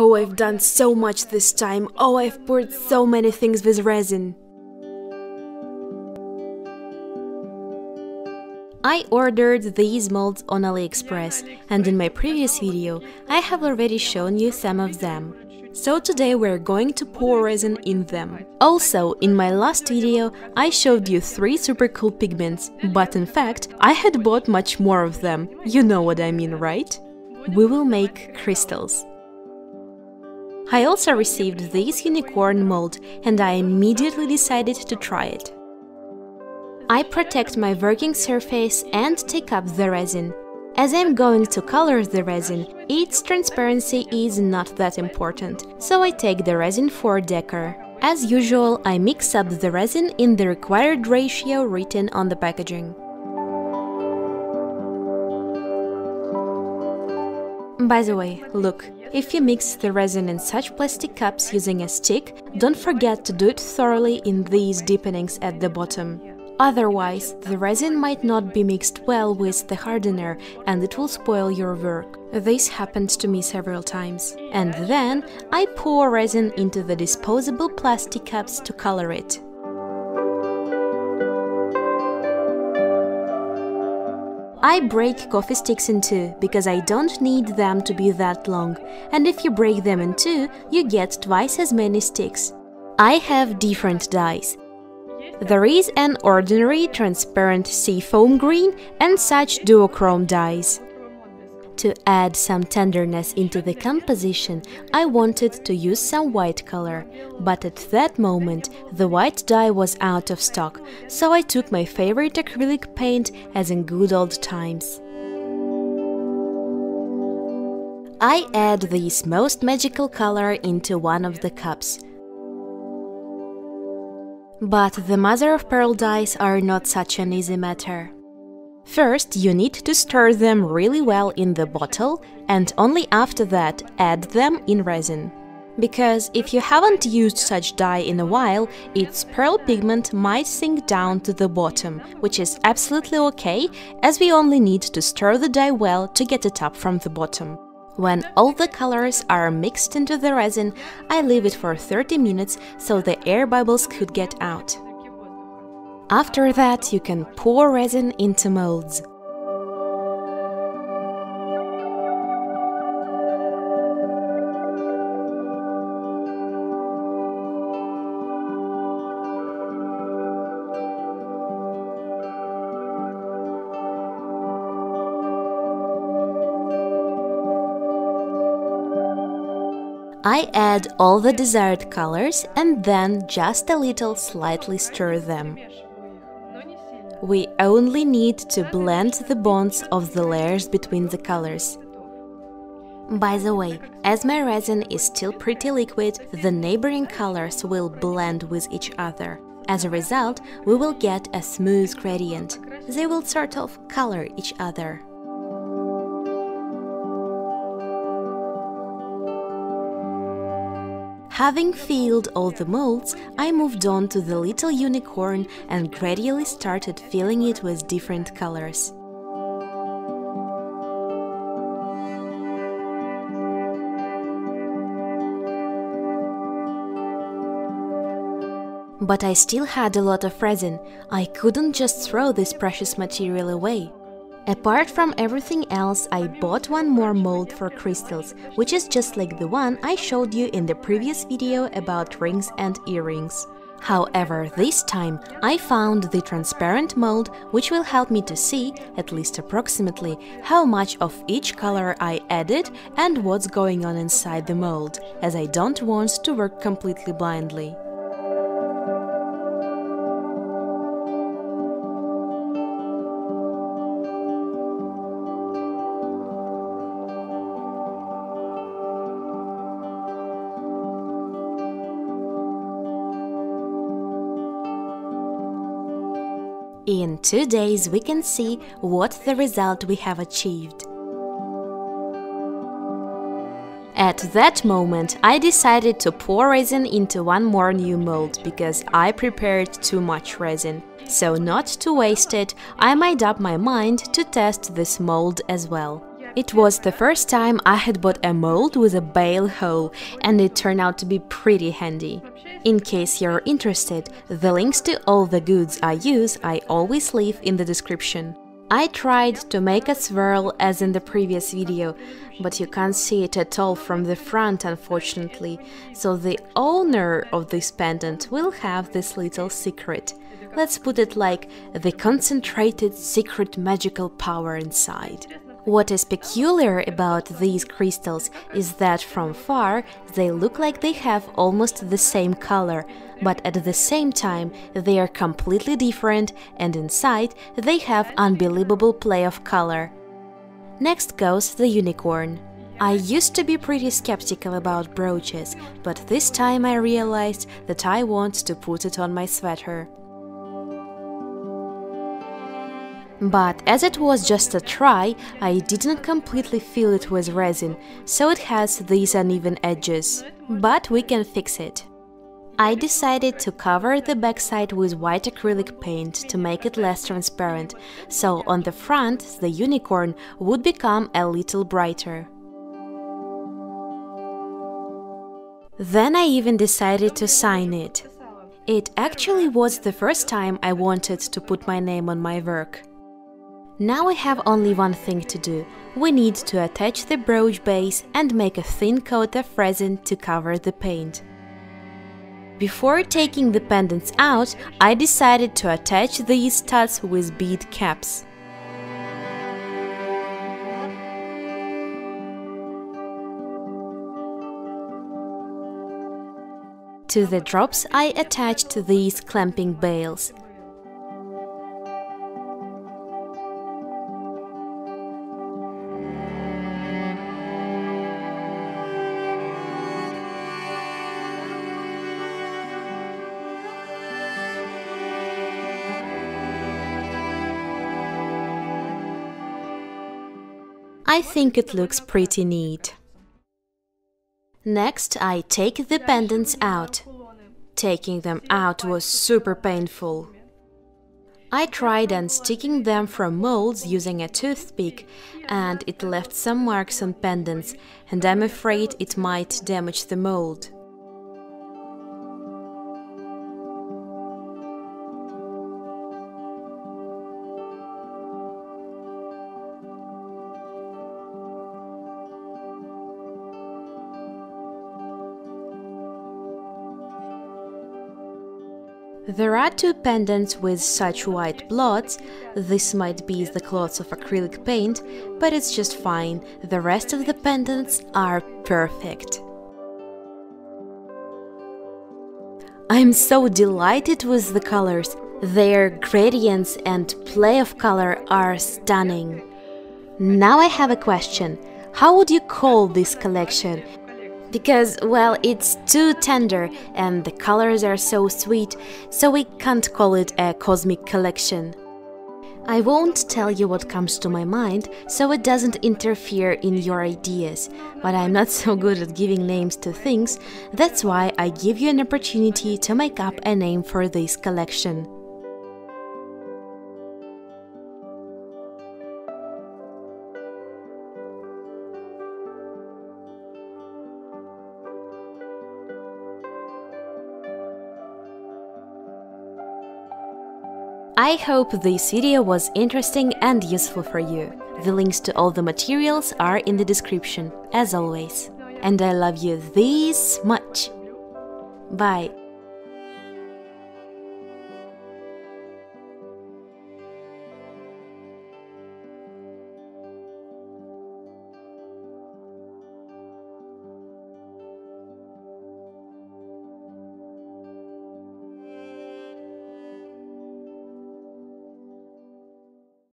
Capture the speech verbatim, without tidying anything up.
Oh, I've done so much this time. Oh, I've poured so many things with resin. I ordered these molds on AliExpress, and in my previous video I have already shown you some of them. So today we're going to pour resin in them. Also, in my last video I showed you three super cool pigments, but in fact I had bought much more of them. You know what I mean, right? We will make crystals. I also received this unicorn mold, and I immediately decided to try it. I protect my working surface and take up the resin. As I'm going to color the resin, its transparency is not that important, so I take the resin for decor. As usual, I mix up the resin in the required ratio written on the packaging. By the way, look, if you mix the resin in such plastic cups using a stick, don't forget to do it thoroughly in these deepenings at the bottom. Otherwise, the resin might not be mixed well with the hardener and it will spoil your work. This happened to me several times. And then I pour resin into the disposable plastic cups to color it. I break coffee sticks in two, because I don't need them to be that long, and if you break them in two, you get twice as many sticks. I have different dyes. There is an ordinary transparent seafoam green and such duochrome dyes. To add some tenderness into the composition, I wanted to use some white color, but at that moment the white dye was out of stock, so I took my favorite acrylic paint as in good old times. I add this most magical color into one of the cups. But the mother of pearl dyes are not such an easy matter. First, you need to stir them really well in the bottle, and only after that add them in resin. Because if you haven't used such dye in a while, its pearl pigment might sink down to the bottom, which is absolutely okay, as we only need to stir the dye well to get it up from the bottom. When all the colors are mixed into the resin, I leave it for thirty minutes so the air bubbles could get out. After that, you can pour resin into molds. I add all the desired colors and then just a little slightly stir them. We only need to blend the bonds of the layers between the colors. By the way, as my resin is still pretty liquid, the neighboring colors will blend with each other. As a result, we will get a smooth gradient. They will sort of color each other. Having filled all the molds, I moved on to the little unicorn and gradually started filling it with different colors. But I still had a lot of resin. I couldn't just throw this precious material away. Apart from everything else, I bought one more mold for crystals, which is just like the one I showed you in the previous video about rings and earrings. However, this time I found the transparent mold, which will help me to see, at least approximately, how much of each color I added and what's going on inside the mold, as I don't want to work completely blindly. In two days we can see what the result we have achieved. At that moment I decided to pour resin into one more new mold, because I prepared too much resin. So not to waste it, I made up my mind to test this mold as well. It was the first time I had bought a mold with a bail hole, and it turned out to be pretty handy. In case you're interested, the links to all the goods I use I always leave in the description. I tried to make a swirl as in the previous video, but you can't see it at all from the front, unfortunately, so the owner of this pendant will have this little secret. Let's put it like the concentrated secret magical power inside. What is peculiar about these crystals is that from far they look like they have almost the same color, but at the same time they are completely different, and inside they have unbelievable play of color. Next goes the unicorn. I used to be pretty skeptical about brooches, but this time I realized that I want to put it on my sweater. But as it was just a try, I didn't completely fill it with resin, so it has these uneven edges. But we can fix it. I decided to cover the backside with white acrylic paint to make it less transparent, so on the front the unicorn would become a little brighter. Then I even decided to sign it. It actually was the first time I wanted to put my name on my work. Now I have only one thing to do. We need to attach the brooch base and make a thin coat of resin to cover the paint. Before taking the pendants out, I decided to attach these studs with bead caps. To the drops I attached these clamping bails. I think it looks pretty neat. Next, I take the pendants out. Taking them out was super painful. I tried unsticking them from molds using a toothpick, and it left some marks on pendants, and I'm afraid it might damage the mold. There are two pendants with such white blots. This might be the clots of acrylic paint, but it's just fine. The rest of the pendants are perfect. I'm so delighted with the colors. Their gradients and play of color are stunning. Now I have a question. How would you call this collection? Because, well, it's too tender and the colors are so sweet, so we can't call it a cosmic collection. I won't tell you what comes to my mind, so it doesn't interfere in your ideas, but I'm not so good at giving names to things, that's why I give you an opportunity to make up a name for this collection. I hope this video was interesting and useful for you. The links to all the materials are in the description, as always. And I love you this much. Bye.